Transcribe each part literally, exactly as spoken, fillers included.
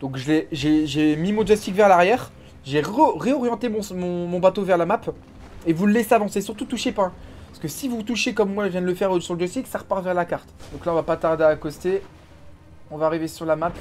Donc j'ai mis mon joystick vers l'arrière, j'ai réorienté mon, mon, mon bateau vers la map. Et vous le laissez avancer, surtout touchez pas. Parce que si vous touchez comme moi je viens de le faire sur le joystick, ça repart vers la carte. Donc là on va pas tarder à accoster. On va arriver sur la map.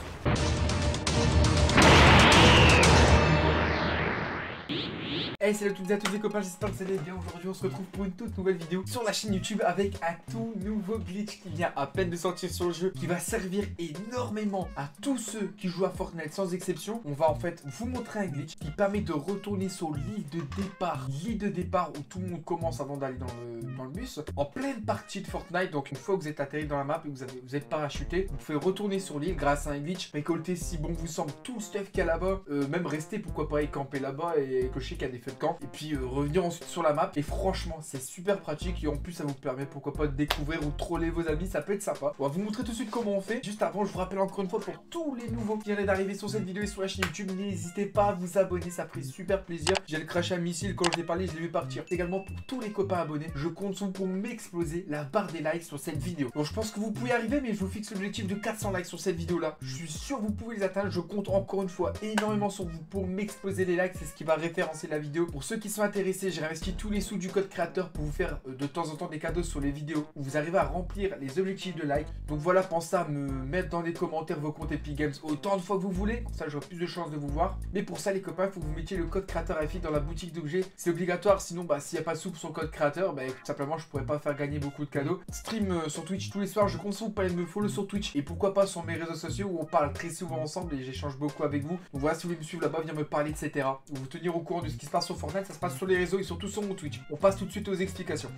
Hey, salut à toutes et à tous les copains, j'espère que vous allez bien. Aujourd'hui on se retrouve pour une toute nouvelle vidéo sur la chaîne YouTube avec un tout nouveau glitch qui vient à peine de sortir sur le jeu, qui va servir énormément à tous ceux qui jouent à Fortnite sans exception. On va en fait vous montrer un glitch qui permet de retourner sur l'île de départ, l'île de départ où tout le monde commence avant d'aller dans le, dans le bus, en pleine partie de Fortnite. Donc une fois que vous êtes atterri dans la map et que vous, avez, vous êtes parachuté, vous pouvez retourner sur l'île grâce à un glitch, récolter si bon vous semble tout le stuff qu'il y a là-bas, euh, même rester pourquoi pas y camper là-bas et cocher qu'il y a des de camp et puis euh, revenir ensuite sur la map. Et franchement c'est super pratique et en plus ça vous permet pourquoi pas de découvrir ou troller vos amis, ça peut être sympa. On va vous montrer tout de suite comment on fait. Juste avant je vous rappelle encore une fois pour tous les nouveaux qui viennent d'arriver sur cette vidéo et sur la chaîne YouTube, n'hésitez pas à vous abonner, ça fait super plaisir. J'ai le crash à missile, quand je l'ai parlé je l'ai vu partir. Également pour tous les copains abonnés, je compte sur vous pour m'exploser la barre des likes sur cette vidéo. Donc je pense que vous pouvez arriver, mais je vous fixe l'objectif de quatre cents likes sur cette vidéo là. Je suis sûr que vous pouvez les atteindre, je compte encore une fois énormément sur vous pour m'exploser les likes, c'est ce qui va référencer la vidéo. Pour ceux qui sont intéressés, j'ai réinvesti tous les sous du code créateur pour vous faire euh, de temps en temps des cadeaux sur les vidéos où vous arrivez à remplir les objectifs de like. Donc voilà, pensez à me mettre dans les commentaires vos comptes Epic Games autant de fois que vous voulez, comme ça j'aurai plus de chances de vous voir. Mais pour ça les copains, il faut que vous mettiez le code créateur Rayphid dans la boutique d'objets, c'est obligatoire. Sinon bah s'il n'y a pas de sous pour son code créateur, bah tout simplement je pourrais pas faire gagner beaucoup de cadeaux. Stream euh, sur Twitch tous les soirs, je compte sur vous pour aller me follow sur Twitch et pourquoi pas sur mes réseaux sociaux où on parle très souvent ensemble et j'échange beaucoup avec vous. Donc voilà, si vous voulez me suivre là-bas, venir me parler, et cetera. Ou vous tenir au courant de ce qui se passe sur Fortnite, ça se passe sur les réseaux et surtout sur mon Twitch. On passe tout de suite aux explications.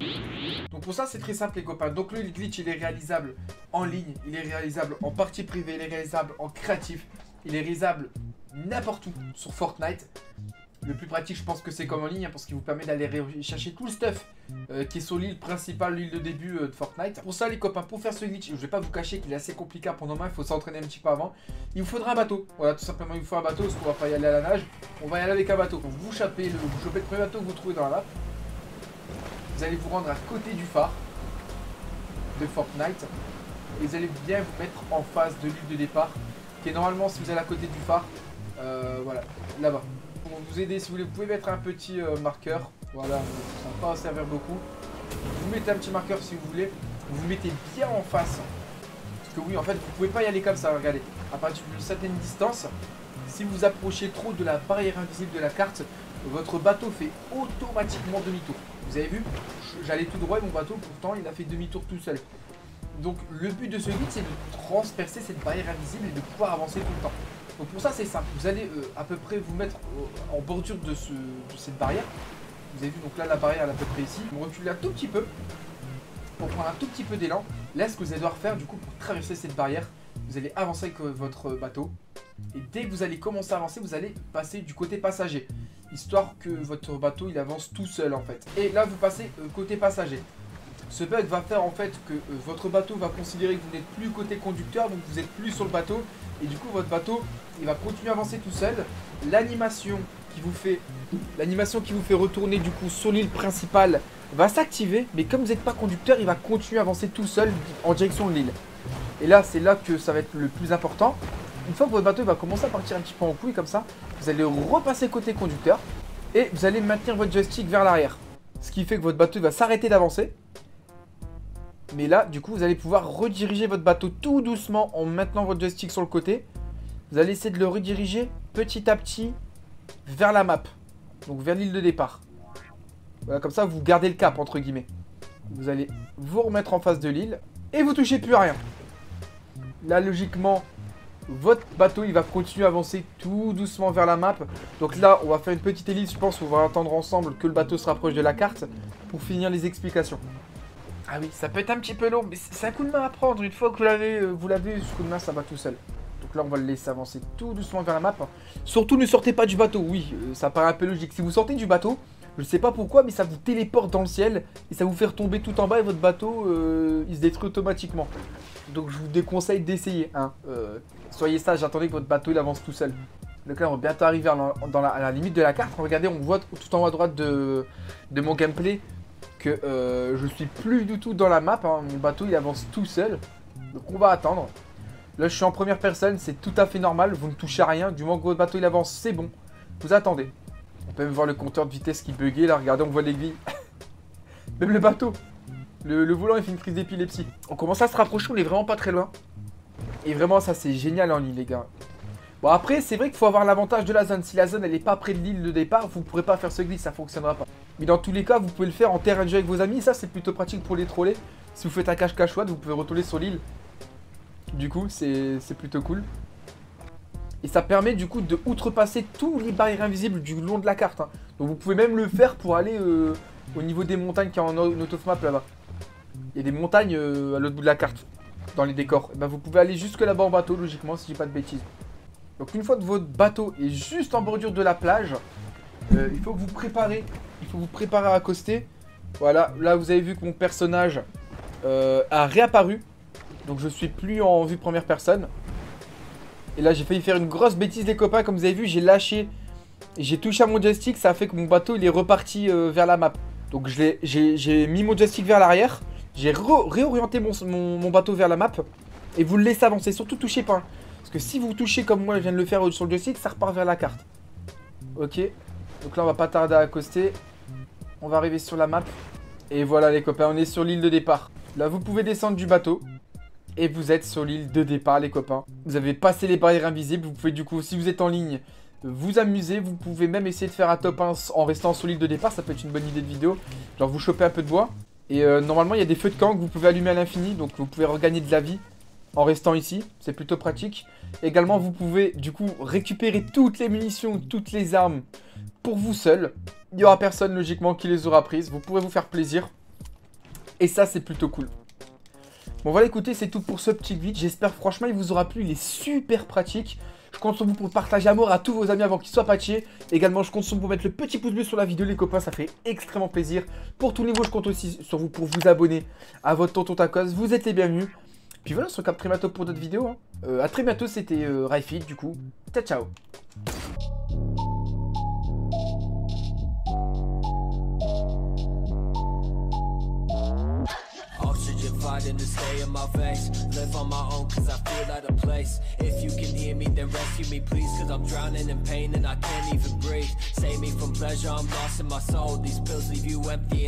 Donc pour ça c'est très simple les copains. Donc le glitch il est réalisable en ligne, il est réalisable en partie privée, il est réalisable en créatif, il est réalisable n'importe où sur Fortnite. Le plus pratique je pense que c'est comme en ligne hein, parce qu'il vous permet d'aller chercher tout le stuff euh, qui est sur l'île principale, l'île de début euh, de Fortnite. Pour ça les copains, pour faire ce glitch, je vais pas vous cacher qu'il est assez compliqué à prendre en main, il faut s'entraîner un petit peu avant. Il vous faudra un bateau, voilà tout simplement il vous faut un bateau parce qu'on va pas y aller à la nage. On va y aller avec un bateau, donc vous chopez le, vous chopez le premier bateau que vous trouvez dans la map. Vous allez vous rendre à côté du phare de Fortnite et vous allez bien vous mettre en face de l'île de départ qui est normalement, si vous allez à côté du phare, euh, voilà, là-bas. Pour vous aider, si vous voulez, vous pouvez mettre un petit euh, marqueur. Voilà, ça ne va pas servir beaucoup. Vous mettez un petit marqueur si vous voulez. Vous vous mettez bien en face. Parce que oui, en fait, vous ne pouvez pas y aller comme ça. Regardez, à partir d'une certaine distance, si vous approchez trop de la barrière invisible de la carte, votre bateau fait automatiquement demi-tour. Vous avez vu, j'allais tout droit et mon bateau, pourtant, il a fait demi-tour tout seul. Donc, le but de ce guide, c'est de transpercer cette barrière invisible et de pouvoir avancer tout le temps. Donc pour ça c'est simple, vous allez euh, à peu près vous mettre euh, en bordure de, ce, de cette barrière. Vous avez vu, donc là la barrière elle est à peu près ici. Vous reculez un tout petit peu pour prendre un tout petit peu d'élan. Là ce que vous allez devoir faire du coup pour traverser cette barrière, vous allez avancer avec euh, votre bateau. Et dès que vous allez commencer à avancer, vous allez passer du côté passager, histoire que votre bateau il avance tout seul en fait. Et là vous passez euh, côté passager. Ce bug va faire en fait que euh, votre bateau va considérer que vous n'êtes plus côté conducteur, donc vous n'êtes plus sur le bateau. Et du coup votre bateau il va continuer à avancer tout seul. L'animation qui vous fait l'animation qui vous fait retourner du coup sur l'île principale va s'activer. Mais comme vous n'êtes pas conducteur, il va continuer à avancer tout seul en direction de l'île. Et là c'est là que ça va être le plus important. Une fois que votre bateau va commencer à partir un petit peu en couille comme ça, vous allez repasser côté conducteur et vous allez maintenir votre joystick vers l'arrière. Ce qui fait que votre bateau va s'arrêter d'avancer. Mais là, du coup, vous allez pouvoir rediriger votre bateau tout doucement en maintenant votre joystick sur le côté. Vous allez essayer de le rediriger petit à petit vers la map. Donc vers l'île de départ. Voilà, comme ça, vous gardez le cap, entre guillemets. Vous allez vous remettre en face de l'île et vous touchez plus à rien. Là, logiquement, votre bateau, il va continuer à avancer tout doucement vers la map. Donc là, on va faire une petite ellipse, je pense. On va attendre ensemble que le bateau se rapproche de la carte pour finir les explications. Ah oui, ça peut être un petit peu long, mais c'est un coup de main à prendre. Une fois que vous l'avez, vous l'avez, ce coup de main, ça va tout seul. Donc là, on va le laisser avancer tout doucement vers la map. Surtout, ne sortez pas du bateau. Oui, ça paraît un peu logique. Si vous sortez du bateau, je ne sais pas pourquoi, mais ça vous téléporte dans le ciel et ça vous fait retomber tout en bas et votre bateau, euh, il se détruit automatiquement. Donc, je vous déconseille d'essayer. Hein. Euh, soyez sage, attendez que votre bateau, il avance tout seul. Donc là, on va bientôt arriver à la, dans la, à la limite de la carte. Regardez, on voit tout en haut à droite de, de mon gameplay. Que euh, je suis plus du tout dans la map, hein. Mon bateau il avance tout seul. Donc on va attendre. Là, je suis en première personne, c'est tout à fait normal. Vous ne touchez à rien. Du moment que votre bateau il avance, c'est bon. Vous attendez. On peut même voir le compteur de vitesse qui buguait. Là, regardez, on voit l'aiguille. Même le bateau. Le, le volant, il fait une crise d'épilepsie. On commence à se rapprocher, on est vraiment pas très loin. Et vraiment, ça, c'est génial en île, les gars. Bon, après, c'est vrai qu'il faut avoir l'avantage de la zone. Si la zone, elle est pas près de l'île de départ, vous ne pourrez pas faire ce glitch, ça fonctionnera pas. Mais dans tous les cas, vous pouvez le faire en terrain de jeu avec vos amis. Ça, c'est plutôt pratique pour les troller. Si vous faites un cache-cache-ouate, vous pouvez retourner sur l'île. Du coup, c'est plutôt cool. Et ça permet du coup de outrepasser tous les barrières invisibles du long de la carte. Hein. Donc vous pouvez même le faire pour aller euh, au niveau des montagnes qui est en auto-map là-bas. Il y a des montagnes euh, à l'autre bout de la carte, dans les décors. Et ben, vous pouvez aller jusque là-bas en bateau, logiquement, si je dis pas de bêtises. Donc une fois que votre bateau est juste en bordure de la plage, euh, il faut que vous préparez. Il faut vous préparer à accoster. Voilà, là vous avez vu que mon personnage euh, a réapparu. Donc je suis plus en vue première personne. Et là j'ai failli faire une grosse bêtise les copains. Comme vous avez vu, j'ai lâché. J'ai touché à mon joystick. Ça a fait que mon bateau il est reparti euh, vers la map. Donc j'ai mis mon joystick vers l'arrière. J'ai réorienté mon, mon, mon bateau vers la map. Et vous le laissez avancer. Surtout touchez pas. Parce que si vous touchez comme moi je viens de le faire sur le joystick, ça repart vers la carte. Ok. Donc là on va pas tarder à accoster. On va arriver sur la map. Et voilà les copains, on est sur l'île de départ. Là vous pouvez descendre du bateau. Et vous êtes sur l'île de départ les copains. Vous avez passé les barrières invisibles. Vous pouvez du coup, si vous êtes en ligne, vous amuser. Vous pouvez même essayer de faire un top un en restant sur l'île de départ. Ça peut être une bonne idée de vidéo. Genre vous chopez un peu de bois. Et euh, normalement il y a des feux de camp que vous pouvez allumer à l'infini. Donc vous pouvez regagner de la vie en restant ici. C'est plutôt pratique. Également vous pouvez du coup récupérer toutes les munitions, toutes les armes pour vous seul. Il n'y aura personne logiquement qui les aura prises. Vous pourrez vous faire plaisir. Et ça c'est plutôt cool. Bon voilà, écoutez, c'est tout pour ce petit glitch. J'espère franchement il vous aura plu, il est super pratique. Je compte sur vous pour partager à mort à tous vos amis avant qu'ils soient patchés. Également je compte sur vous pour mettre le petit pouce bleu sur la vidéo les copains, ça fait extrêmement plaisir. Pour tout niveau je compte aussi sur vous pour vous abonner à votre tonton Tacos, vous êtes les bienvenus. Puis voilà, on se recapte très bientôt pour d'autres vidéos. Hein. Euh, à très bientôt, c'était euh, Rayphid du coup, ciao ciao. Fighting to stay in my veins, live on my own cause I feel out of place. If you can hear me then rescue me please, cause I'm drowning in pain and I can't even breathe. Save me from pleasure, I'm lost in my soul, these pills leave you empty.